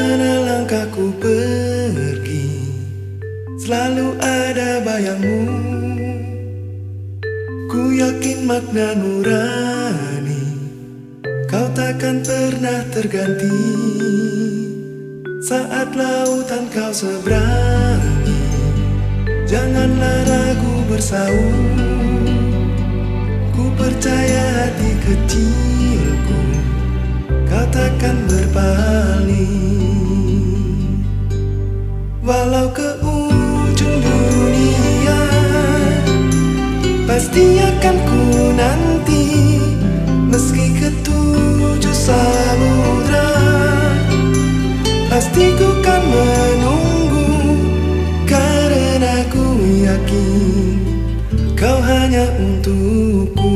Kemana langkahku pergi, selalu ada bayangmu. Ku yakin makna nurani kau takkan pernah terganti. Saat lautan kau seberangi, janganlah ragu bersaung. Ku percaya hati kecilku kau takkan berpaling. Walau ke ujung dunia, pasti akan ku nanti. Meski ketujuh samudra, pasti ku kan menunggu. Karena ku yakin kau hanya untukku.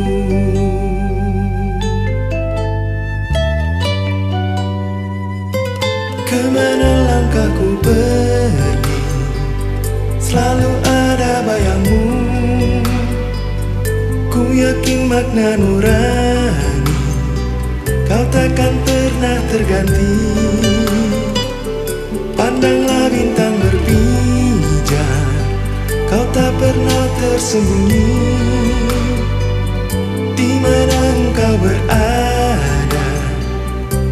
Kemana langkahku pergi, selalu ada bayangmu. Ku yakin makna nurani kau takkan pernah terganti. Pandanglah bintang berpijar, kau tak pernah tersembunyi. Di mana engkau berada,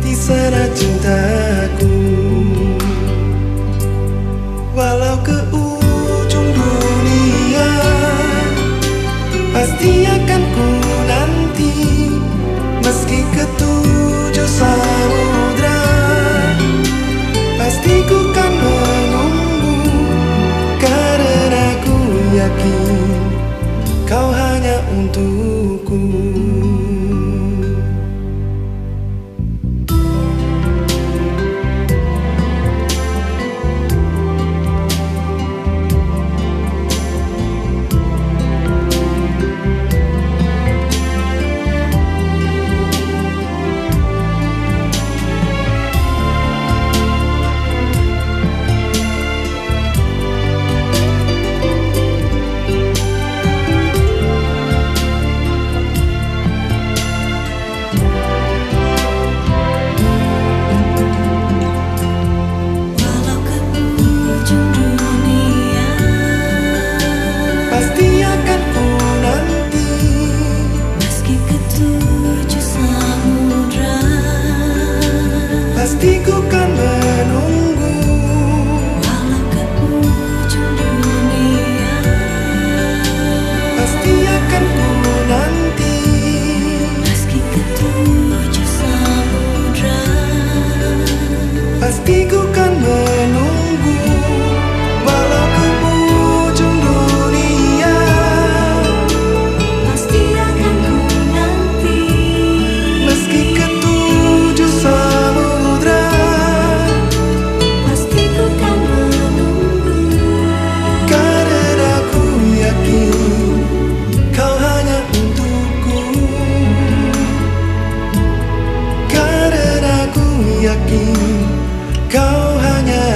di sana cintaku. Walau ke ujung dunia, pasti akan ku nanti. Meski ketujuh samudra, pasti ku kan menunggu. Karena ku yakin kau hanya untukku. Kau hanya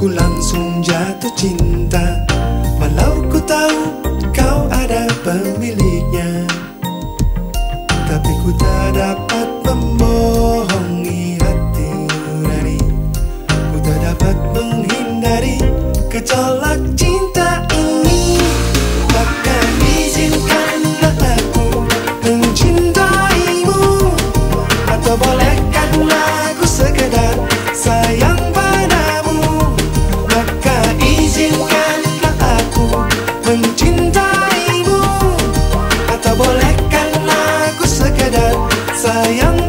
ku langsung jatuh cinta. Walau ku tahu kau ada pemiliknya, tapi ku tak dapat membohongi hati nurani. Ku tak dapat menghindari gejolak cinta ini. Maka izinkanlah aku mencintaimu, atau bolehkanlah aku sekedar sayang padamu. Maka izinkanlah aku mencintaimu, atau bolehkanlah aku sekedar sayang padamu.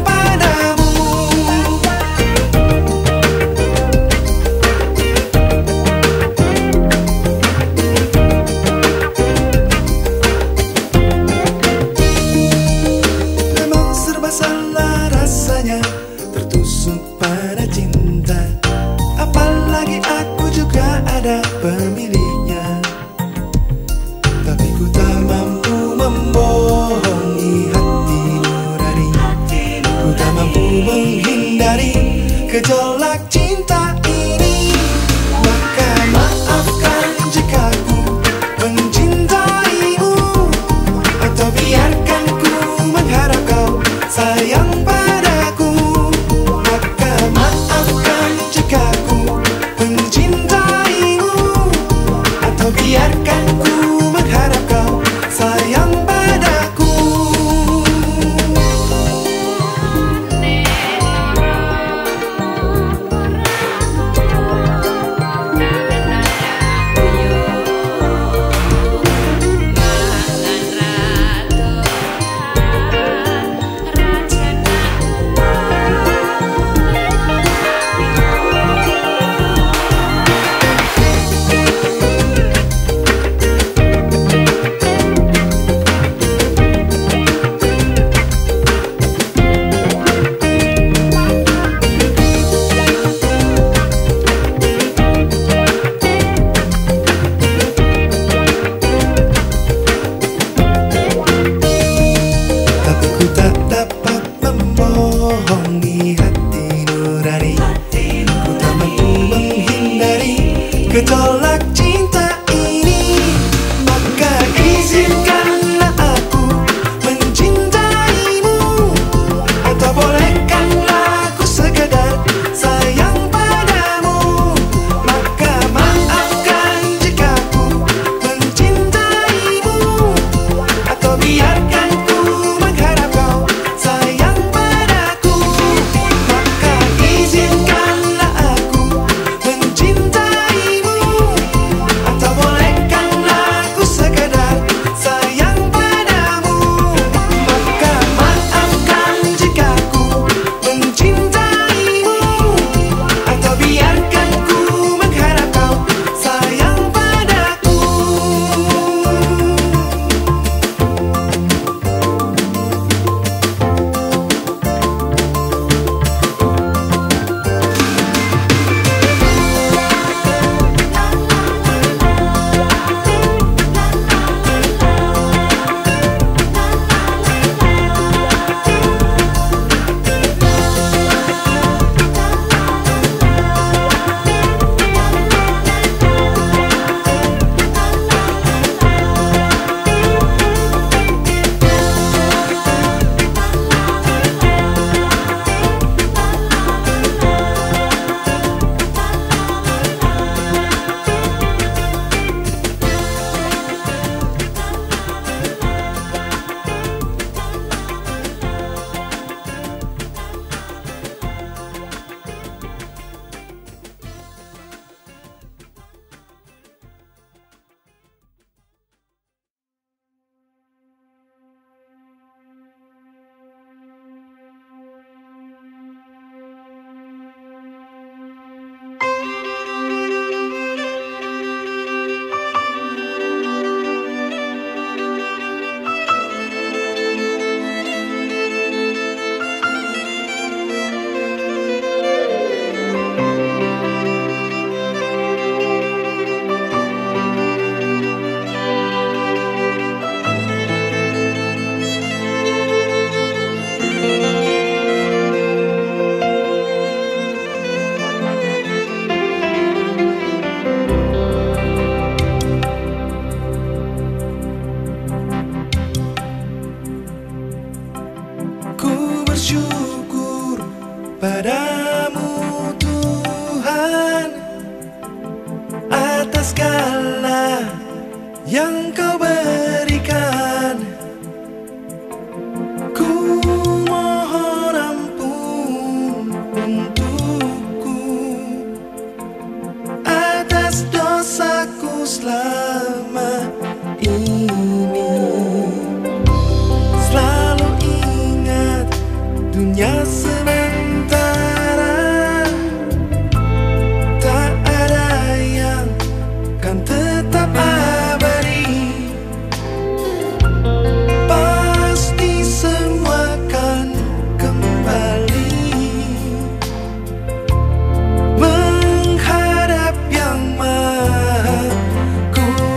yang kau berikan, ku mohon ampun untukku atas dosaku selama ini. Selalu ingat dunia sementara, tak ada yang kan tetap ada. Cool.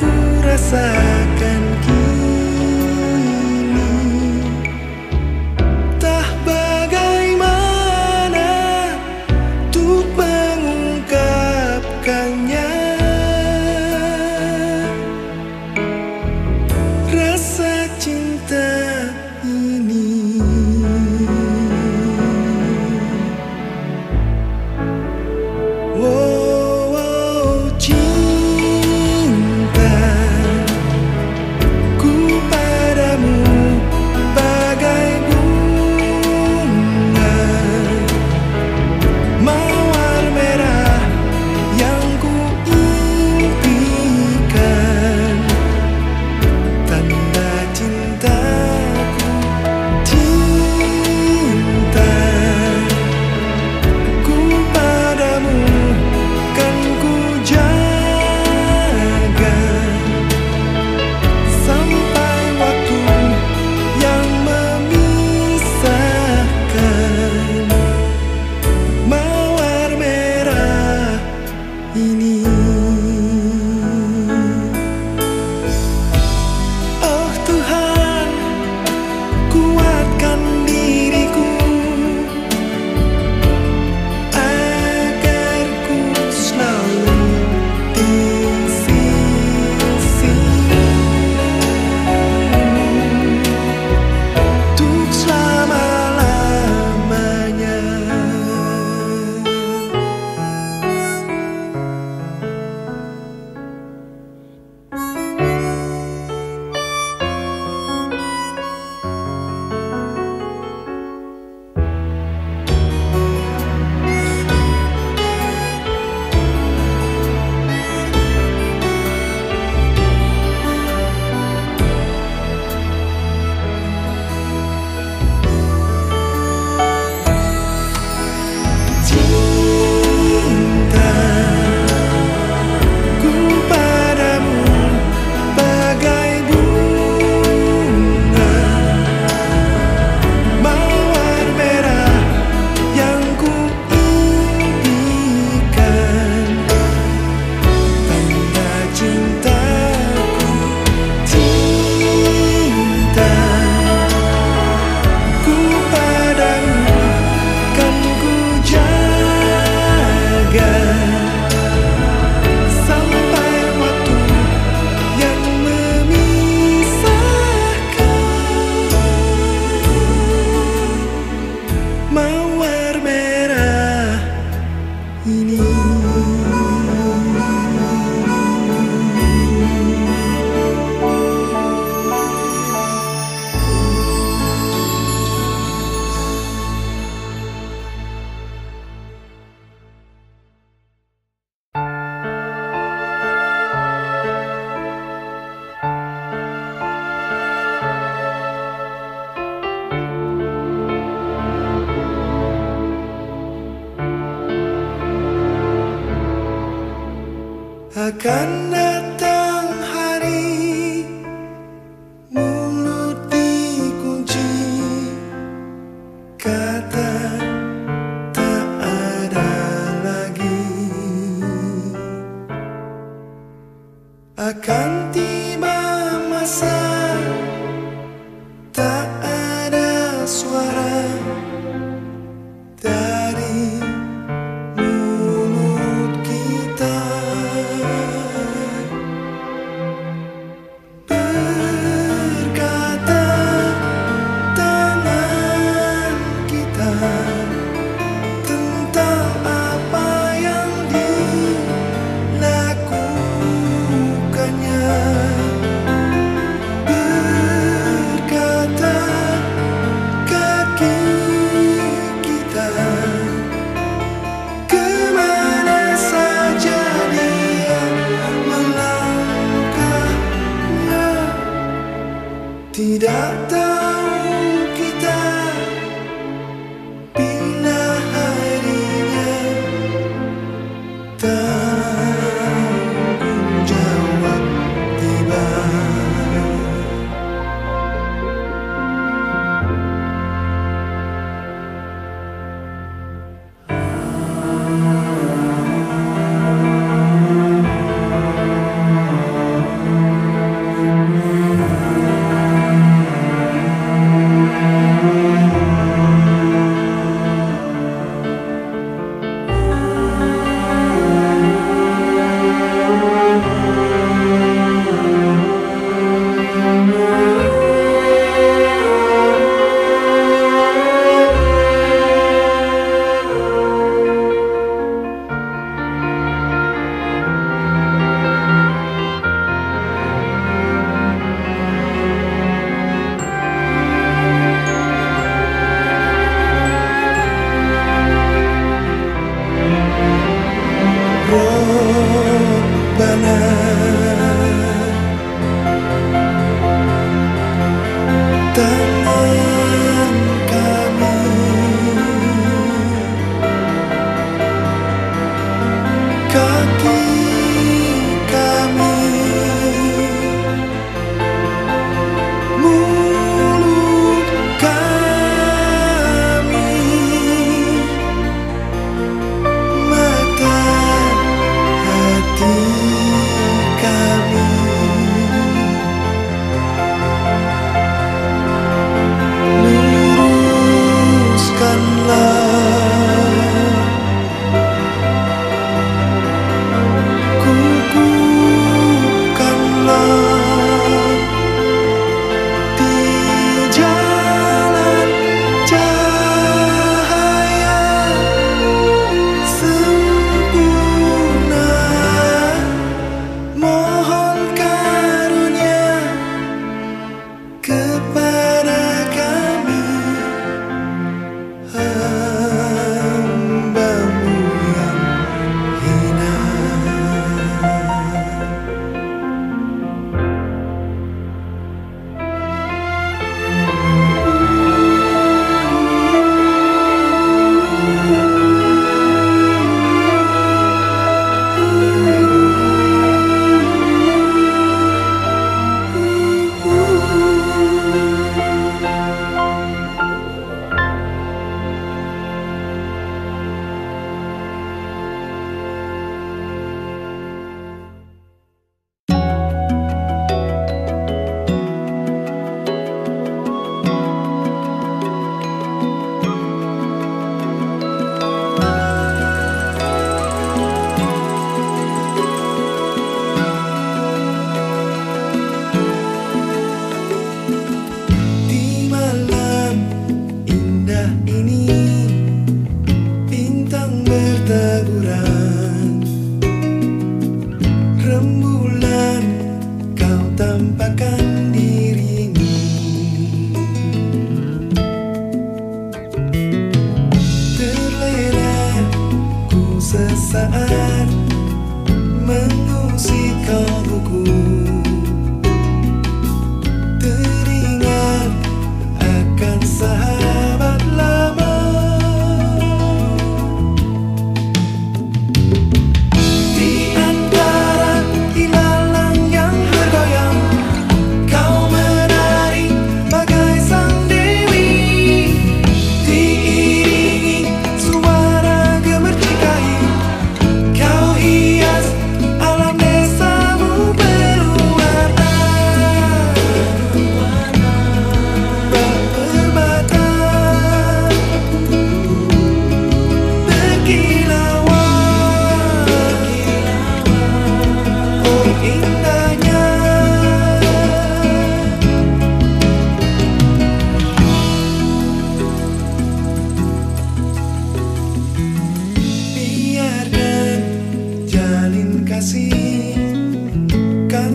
ku rasakan kini tak bagaimana untuk mengungkapkannya. Rasa cinta ini akan datang hari mulut dikunci, kata tak ada lagi. Akan tiba masa tak ada suara dari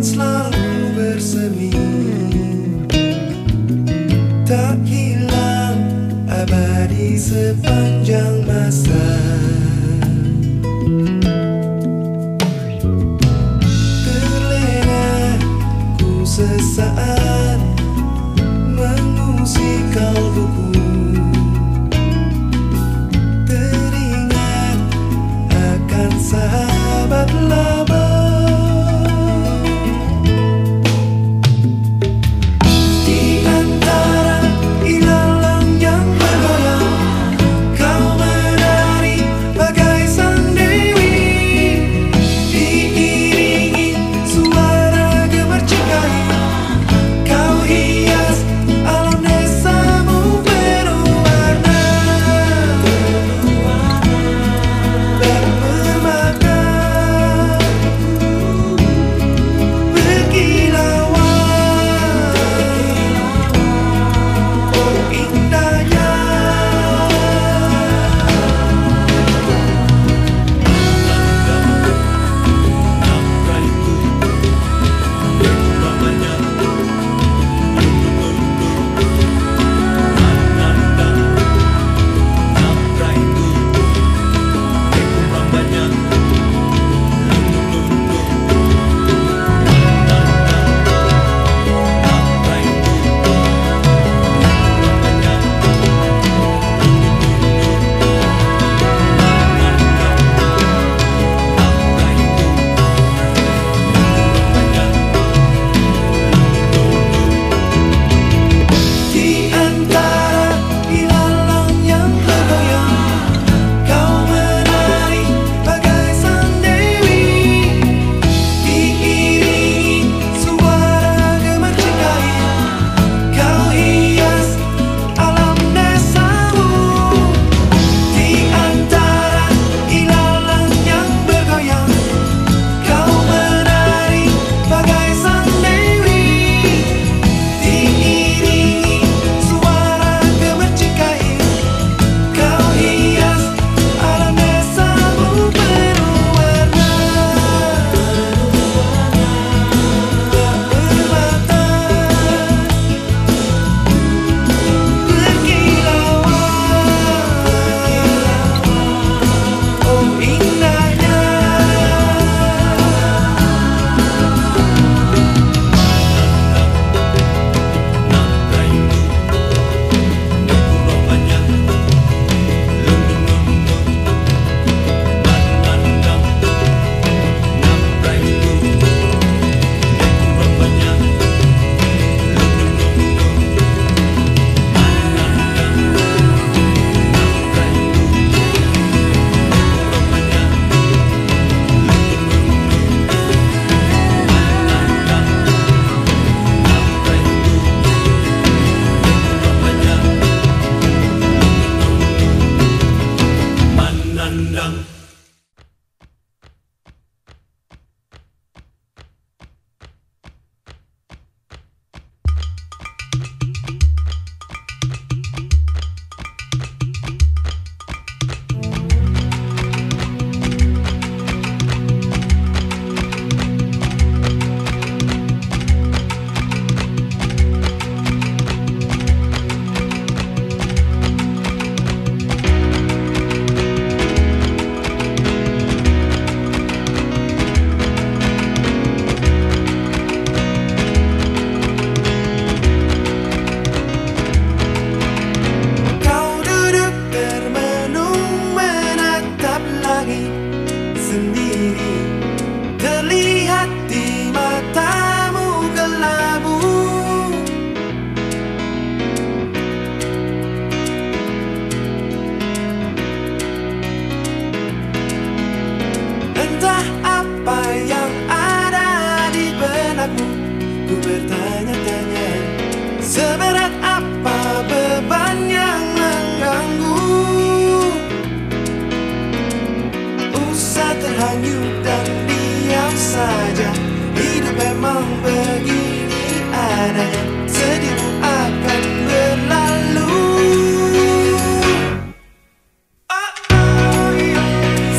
selalu bersemi, tak hilang, abadi sepanjang masa. Terlena ku sesaat mengusik kalbuku, teringat akan sahabat lama.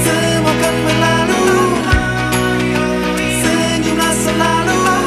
Semua kan berlalu, senyumlah selalu.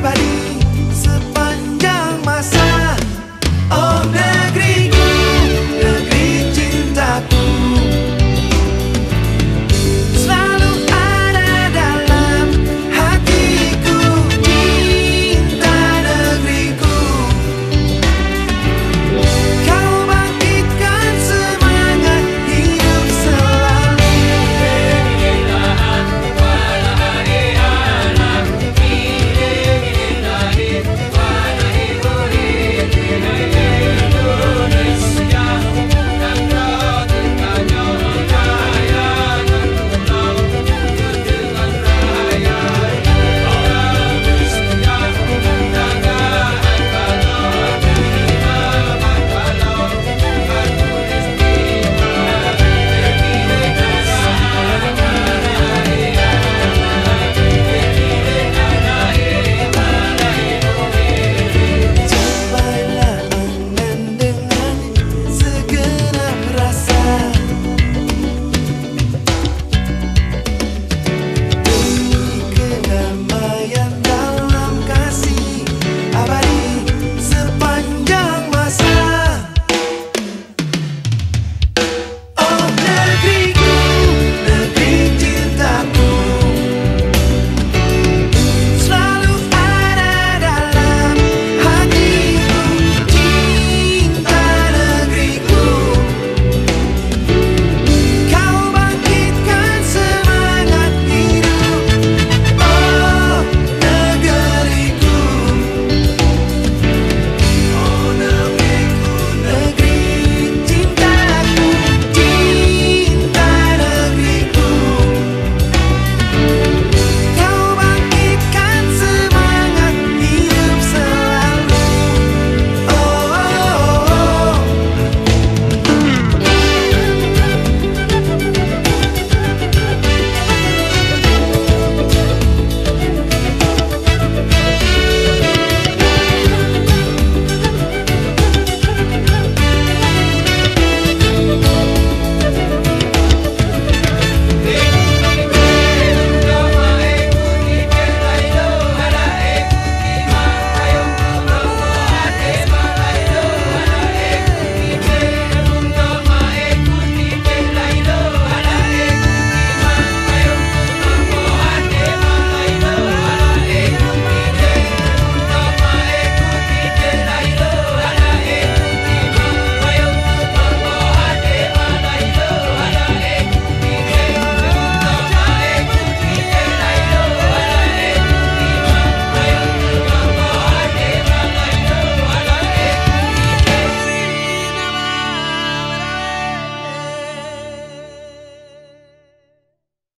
abadi.